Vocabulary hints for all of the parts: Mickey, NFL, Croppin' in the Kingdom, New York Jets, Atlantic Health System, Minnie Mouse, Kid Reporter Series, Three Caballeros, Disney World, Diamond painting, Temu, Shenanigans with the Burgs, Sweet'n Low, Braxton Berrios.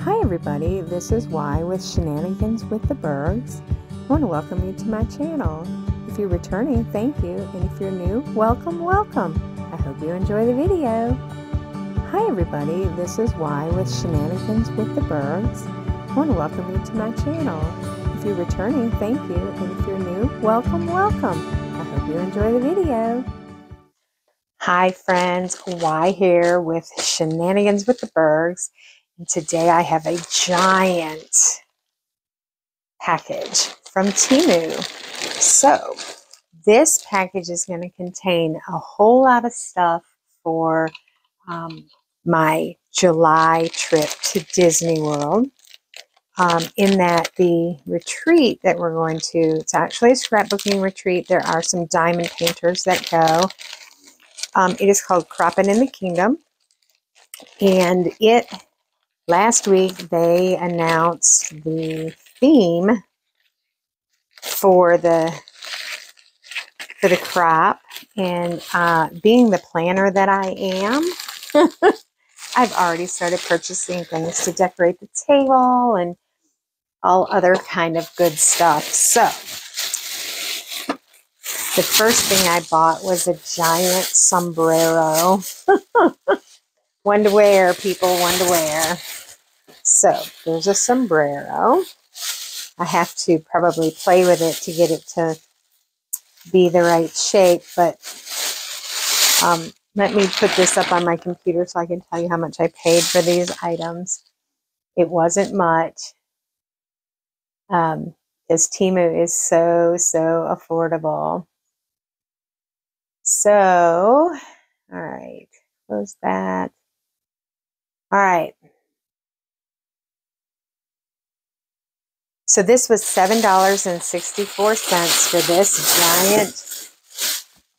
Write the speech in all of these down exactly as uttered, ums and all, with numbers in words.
Hi everybody, this is Y with Shenanigans with the Burgs. I want to welcome you to my channel. If you're returning, thank you, and if you're new, welcome, welcome. I hope you enjoy the video. Hi everybody, this is Y with Shenanigans with the Burgs. I want to welcome you to my channel. If you're returning, thank you, and if you're new, welcome, welcome. I hope you enjoy the video. Hi friends, Y here with Shenanigans with the Burgs. Today I have a giant package from Temu. So this package is going to contain a whole lot of stuff for um, my July trip to Disney World. Um, in that the retreat that we're going to, it's actually a scrapbooking retreat. There are some diamond painters that go. Um, it is called Croppin' in the Kingdom, and it last week, they announced the theme for the for the crop, and uh, being the planner that I am, I've already started purchasing things to decorate the table and all other kind of good stuff. So, the first thing I bought was a giant sombrero. One to wear, people, one to wear. So there's a sombrero. I have to probably play with it to get it to be the right shape, but um, let me put this up on my computer so I can tell you how much I paid for these items. It wasn't much. Um, this Temu is so, so affordable. So, all right, close that. All right, so this was seven dollars and sixty-four cents for this giant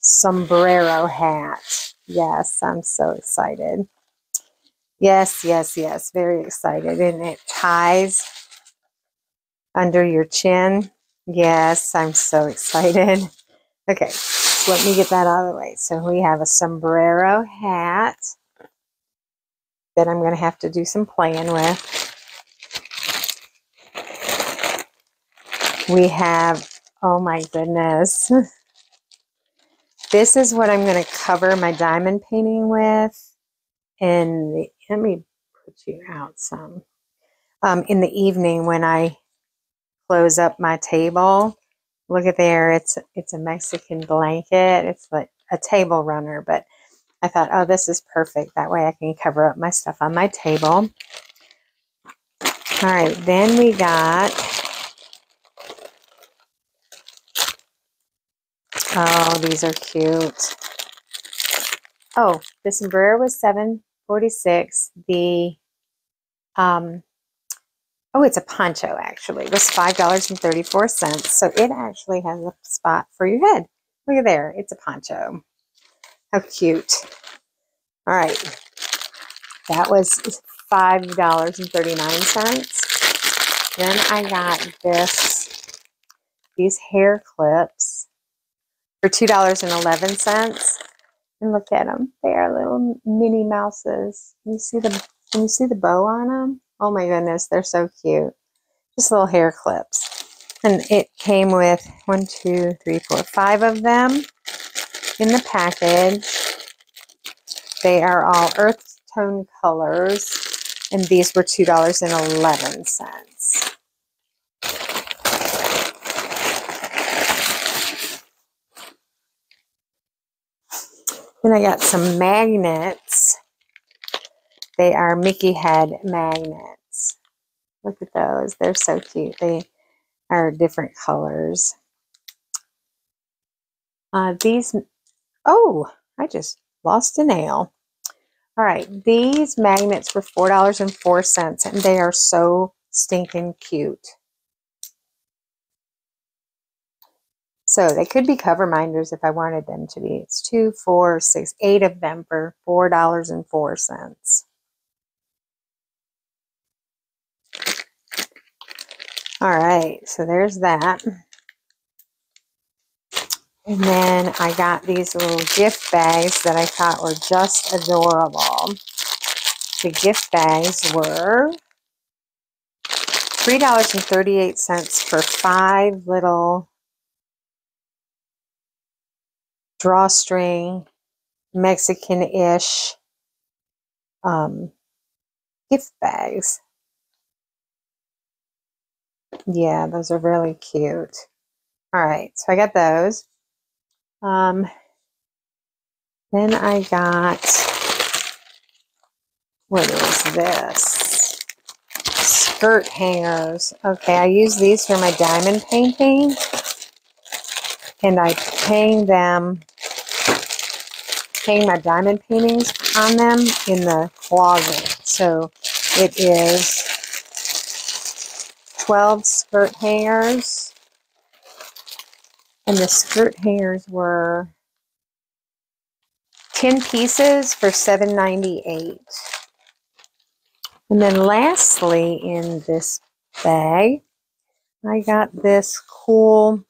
sombrero hat. Yes, I'm so excited. Yes, yes, yes, very excited. And it ties under your chin. Yes, I'm so excited. Okay, so let me get that out of the way. So we have a sombrero hat that I'm going to have to do some playing with. We have, oh my goodness. This is what I'm going to cover my diamond painting with. And the, let me put you out some. Um, in the evening when I close up my table, look at there, it's, it's a Mexican blanket. It's like a table runner, but I thought, oh, this is perfect. That way I can cover up my stuff on my table. All right, then we got, oh, these are cute. Oh, the sombrero was seven forty-six. The, um, oh, it's a poncho actually. It was five dollars and thirty-four cents. So it actually has a spot for your head. Look at there, it's a poncho. How cute. All right. That was five dollars and thirty-nine cents. Then I got this, these hair clips for two dollars and eleven cents. And look at them. They are little Minnie Mouses. Can you see the, can you see the bow on them? Oh my goodness. They're so cute. Just little hair clips. And it came with one, two, three, four, five of them. In the package, they are all earth tone colors, and these were two dollars and eleven cents. Then I got some magnets. They are Mickey head magnets. Look at those; they're so cute. They are different colors. Uh, these. Oh, I just lost a nail. All right, these magnets were four dollars and four cents, and they are so stinking cute. So they could be cover minders if I wanted them to be. It's two, four, six, eight of them for four dollars and four cents. All right, so there's that. And then I got these little gift bags that I thought were just adorable. The gift bags were three dollars and thirty-eight cents for five little drawstring Mexican-ish um, gift bags. Yeah, those are really cute. All right, so I got those. Um, then I got, what is this? Skirt hangers. Okay, I use these for my diamond painting, and I hang them, hang my diamond paintings on them in the closet. So it is twelve skirt hangers, and the skirt hangers were ten pieces for seven ninety-eight. And then lastly, in this bag, I got this cool,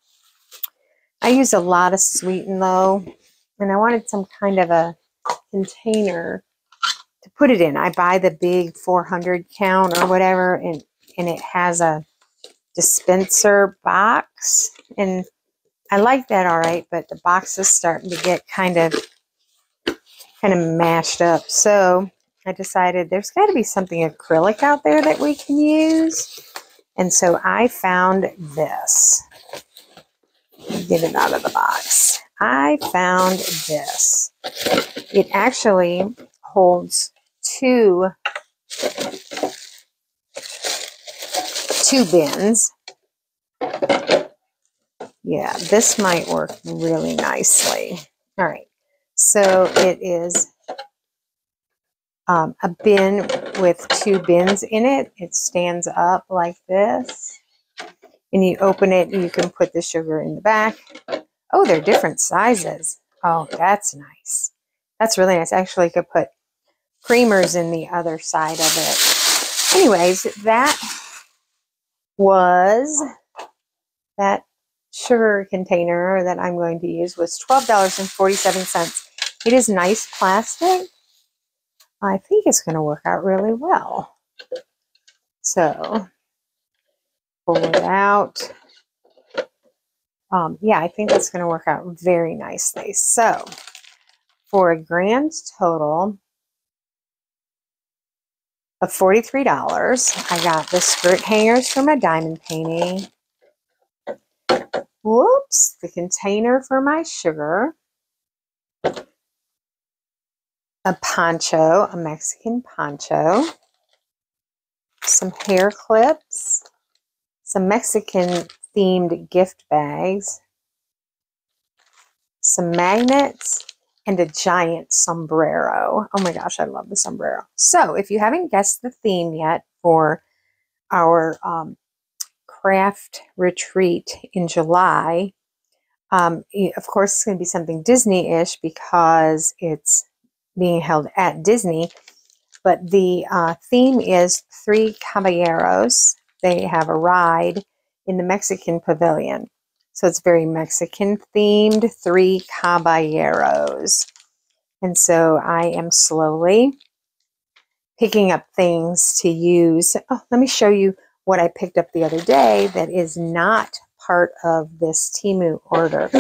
I use a lot of Sweet'n Low, and I wanted some kind of a container to put it in. I buy the big four hundred count or whatever, and and it has a dispenser box, and I like that, all right, but the box is starting to get kind of kind of mashed up. So I decided there's got to be something acrylic out there that we can use, and so I found this. Get it out of the box. I found this. It actually holds two two bins. Yeah, this might work really nicely. All right, so it is um, a bin with two bins in it. It stands up like this, and you open it, and you can put the sugar in the back. Oh, they're different sizes. Oh, that's nice. That's really nice. Actually, I could put creamers in the other side of it. Anyways, that was that sugar container that I'm going to use was twelve dollars and forty-seven cents. It is nice plastic. I think it's going to work out really well. So pull it out. Um, yeah, I think that's going to work out very nicely. So for a grand total of forty-three dollars, I got the skirt hangers for my diamond painting. Whoops, the container for my sugar, a poncho, a Mexican poncho, some hair clips, some Mexican themed gift bags, some magnets, and a giant sombrero. Oh my gosh, I love the sombrero. So if you haven't guessed the theme yet for our um, craft retreat in July, um, of course it's going to be something Disney-ish because it's being held at Disney, but the uh, theme is Three Caballeros. They have a ride in the Mexican pavilion. So it's very Mexican themed, Three Caballeros. And so I am slowly picking up things to use. Oh, let me show you what I picked up the other day that is not part of this Temu order.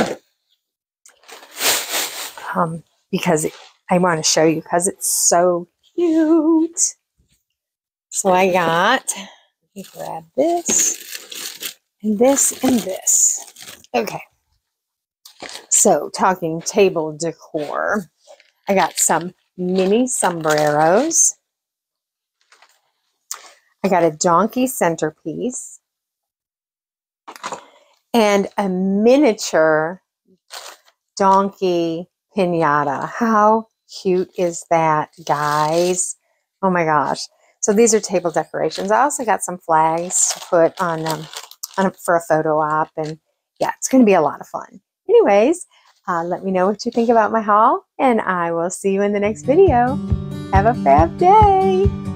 Um, because I want to show you because it's so cute. So I got, let me grab this, and this, and this. Okay. So talking table decor, I got some mini sombreros. I got a donkey centerpiece and a miniature donkey piñata. How cute is that, guys? Oh my gosh. So these are table decorations. I also got some flags to put on, um, on a, for a photo op, and yeah, it's going to be a lot of fun. Anyways, uh, let me know what you think about my haul, and I will see you in the next video. Have a fab day.